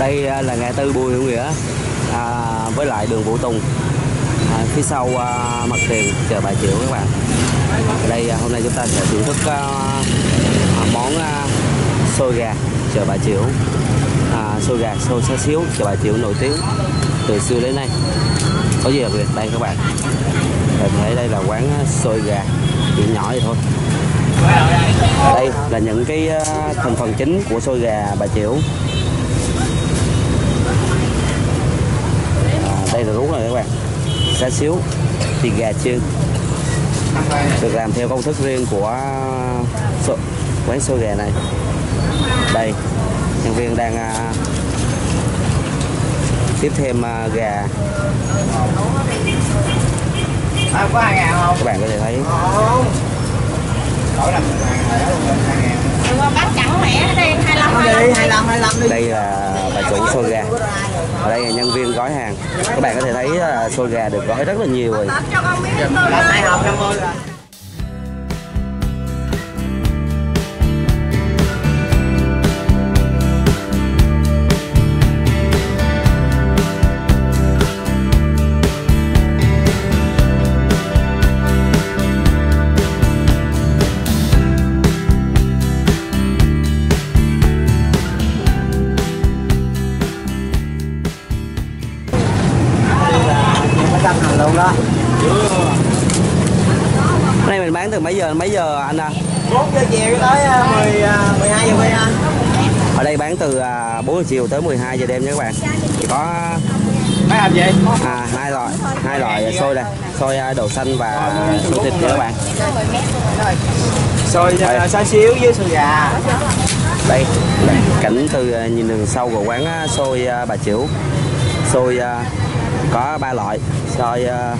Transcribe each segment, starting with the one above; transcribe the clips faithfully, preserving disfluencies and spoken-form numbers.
Đây là ngã tư Bùi Hữu Nghĩa à, với lại đường Vũ Tùng à, phía sau à, mặt tiền chợ Bà Chiểu các bạn. Ở đây à, hôm nay chúng ta sẽ thưởng thức à, món à, xôi gà chợ Bà Chiểu, à, xôi gà xôi xá xíu chợ Bà Chiểu nổi tiếng từ xưa đến nay. Có gì đặc biệt đây các bạn? Bạn thấy đây là quán xôi gà chỉ nhỏ vậy thôi. Đây là những cái thành phần chính của xôi gà Bà Chiểu. À, đây là đúng rồi các bạn, xá xíu thịt gà chiên được làm theo công thức riêng của quán xôi gà này. Đây nhân viên đang uh, tiếp thêm uh, gà. Có hai ngàn không? Các bạn có thể thấy. Đây là bà chủ xôi gà. Ở đây là nhân viên gói hàng. Các bạn có thể thấy uh, xôi gà được gói rất là nhiều rồi. Đó. Hôm nay mình bán từ mấy giờ mấy giờ anh à? bốn giờ chiều tới mười hai giờ anh. Ở đây bán từ bốn giờ chiều tới mười hai giờ đêm nha các bạn. Chỉ có mấy hộp gì? À hai loại, hai loại xôi đây, xôi đậu xanh và xôi thịt nha các bạn. Xôi xá xíu với xôi gà. Đây, cảnh từ nhìn đường sau của quán xôi Bà Chiểu. Xôi có ba loại, xôi uh,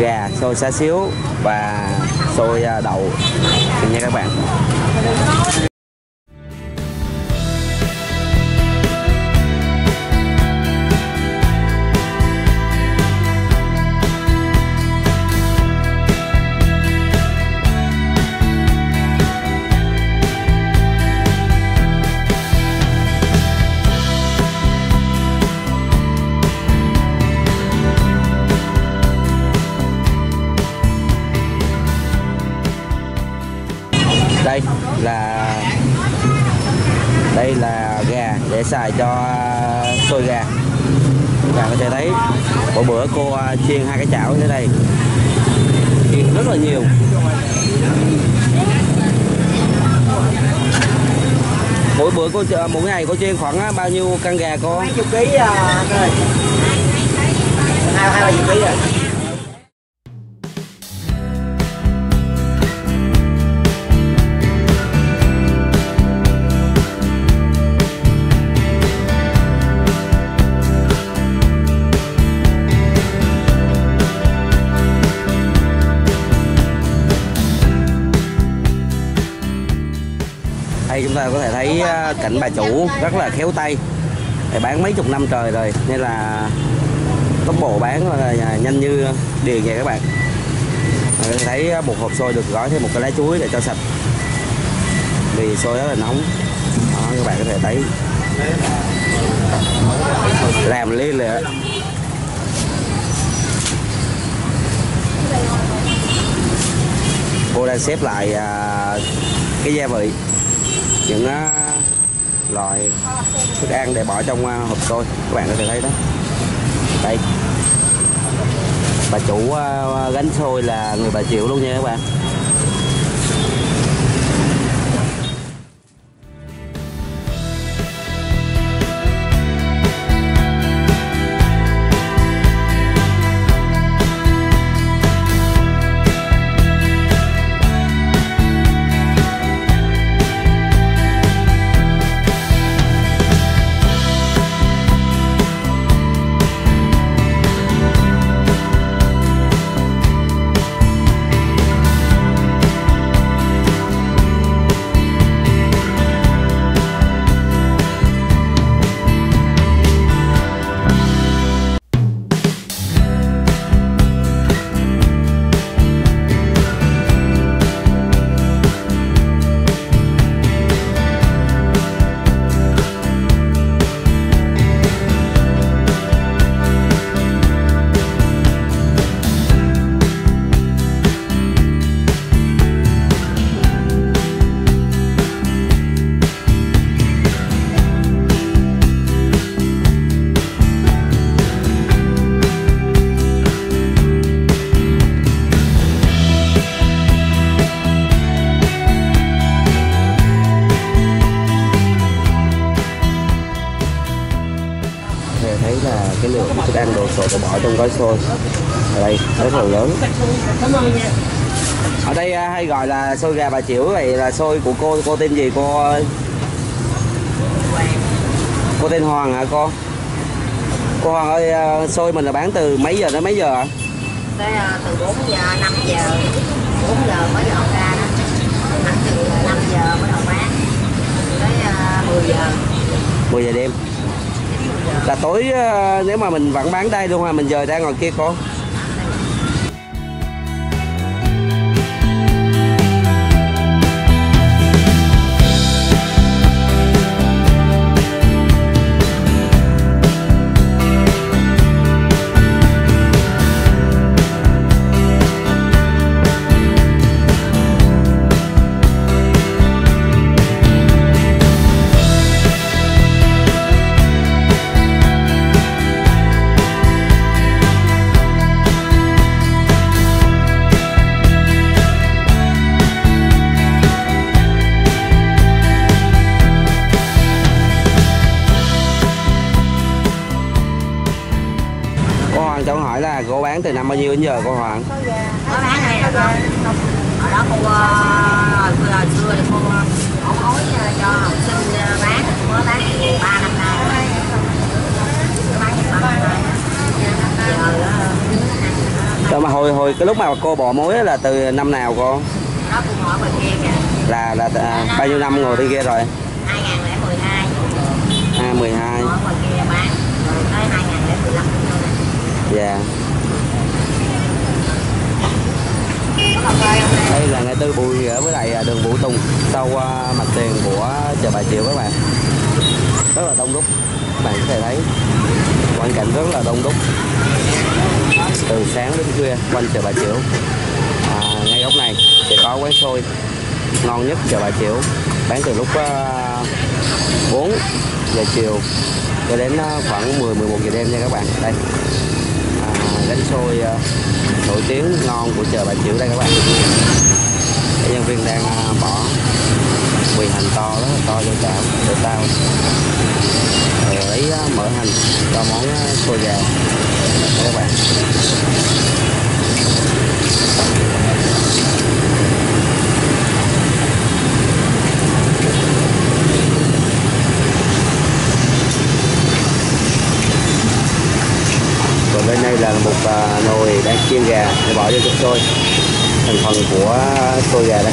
gà, xôi xá xíu và xôi uh, đậu nha các bạn. Đây là đây là gà để xài cho xôi gà. Các bạn có thể thấy mỗi bữa cô chiên hai cái chảo như thế này, chiên rất là nhiều. Mỗi bữa cô mỗi ngày cô chiên khoảng bao nhiêu căn gà cô? hai mươi ký anh ơi. hai mươi ký rồi. Đây chúng ta có thể thấy cảnh bà chủ rất là khéo tay, để bán mấy chục năm trời rồi nên là tốc độ bán là nhanh như điền vậy các bạn. Các bạn thấy một hộp xôi được gói thêm một cái lá chuối để cho sạch vì xôi rất là nóng. Đó, các bạn có thể thấy làm liên lệ. Cô đang xếp lại cái gia vị, những uh, loại thức ăn để bỏ trong uh, hộp xôi. Các bạn có thể thấy đó. Đây bà chủ uh, gánh xôi là người Bà Chiểu luôn nha các bạn. thấy là cái lượng thức ăn đồ sộ bỏ trong gói xôi ở đây rất là lớn. Ở đây hay gọi là xôi gà Bà Chiểu, vậy là xôi của cô, cô tên gì cô ơi? Cô tên Hoàng hả cô? Cô Hoàng ơi, xôi mình là bán từ mấy giờ đến mấy giờ ạ? Từ bốn giờ, năm giờ, bốn giờ mới dọn ra đó. Khoảng từ năm giờ mới đầu bán, tới mười giờ. mười giờ đêm. Là tối nếu mà mình vẫn bán đây luôn mà mình dời ra ngoài kia cô? Cháu hỏi là cô bán từ năm bao nhiêu đến giờ cô Hoàng? Cô bán này là hồi đó cô hồi xưa thì cô mối cho học sinh bán, cô bán ba năm nay rồi. Cô bán hồi hồi cái lúc mà cô bỏ mối là từ năm nào cô? Đó cô hỏi bên kia kìa. Là là bao nhiêu năm ngồi bên kia rồi? hai nghìn không trăm mười hai. hai nghìn không trăm mười hai. Dạ. Đây là ngã tư Bùi Hữu Nghĩa với lại đường Vũ Tùng, sau mặt tiền của chợ Bà Chiểu các bạn. Rất là đông đúc, các bạn có thể thấy quang cảnh rất là đông đúc từ sáng đến khuya quanh chợ Bà Chiểu. À, ngay góc này sẽ có quán xôi ngon nhất chợ Bà Chiểu, bán từ lúc uh, bốn giờ chiều cho đến khoảng mười mười một giờ đêm nha các bạn. Đây bánh xôi nổi uh, tiếng ngon của chợ Bà Chiểu đây các bạn. Cái nhân viên đang uh, bỏ mì hành to đó, to vô chảo để tao rồi lấy uh, mỡ hành cho món uh, xôi gà các bạn. Bên đây là một nồi đang chiên gà để bỏ vô trong xôi, thành phần của xôi gà đây,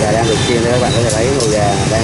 gà đang được chiên đấy các bạn có thể thấy nồi gà đang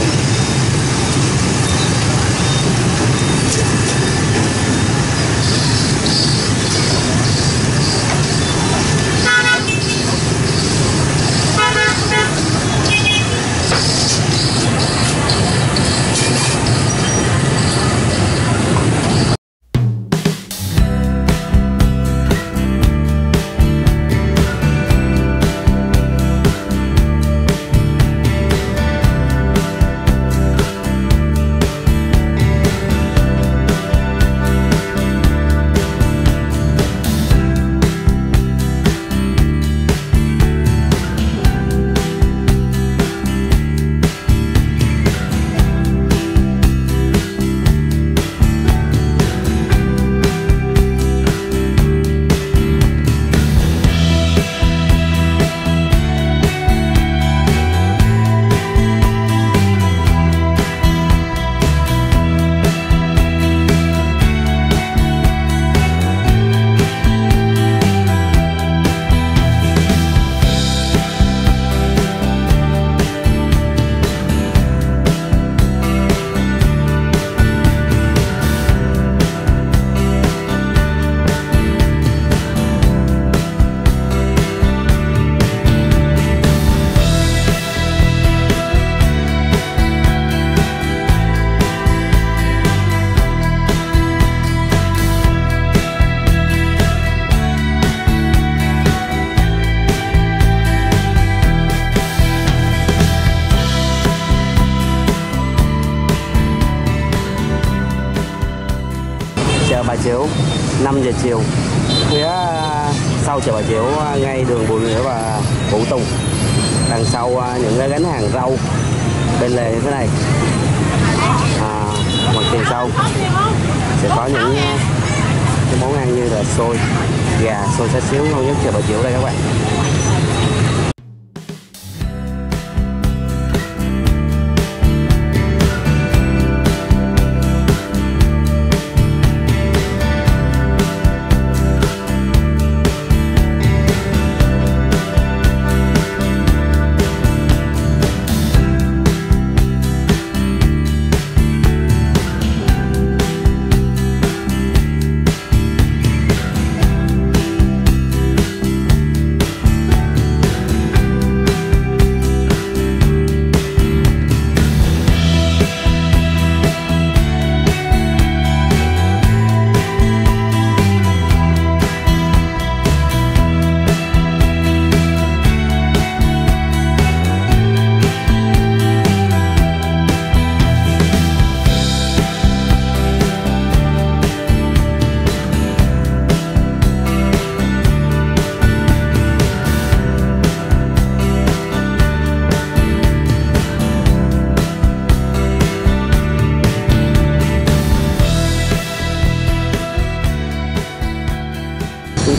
Bà Chiểu, năm giờ chiều, phía sau chợ Bà Chiểu ngay đường Bùi Hữu Nghĩa và Vũ Tùng, đằng sau những cái gánh hàng rau bên lề như thế này, à, mặt tiền sau. sẽ có những cái món ăn như là xôi gà, xôi xá xíu ngon nhất Chợ Bà Chiểu đây các bạn.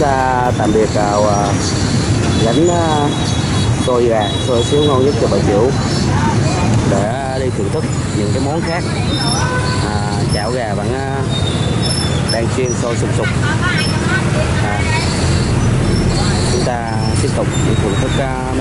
Ta tạm biệt vào gánh uh, xôi gà, xôi xíu ngon nhất Chợ Bà Chiểu để đi thưởng thức những cái món khác. À, chảo gà vẫn uh, đang chiên sôi sùng sục. À, chúng ta tiếp tục đi thưởng thức uh,